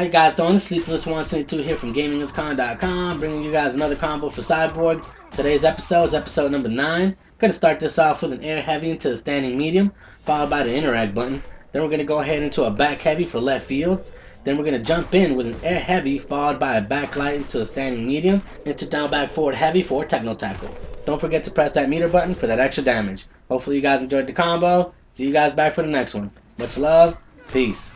How you guys doing? It's Sleepless122 here from GamingIsCon.com, bringing you guys another combo for Cyborg. Today's episode is episode number 9. I'm going to start this off with an air heavy into a standing medium, followed by the interact button. Then we're going to go ahead into a back heavy for left field. Then we're going to jump in with an air heavy, followed by a back light into a standing medium, into down back forward heavy for Techno Tackle. Don't forget to press that meter button for that extra damage. Hopefully you guys enjoyed the combo. See you guys back for the next one. Much love. Peace.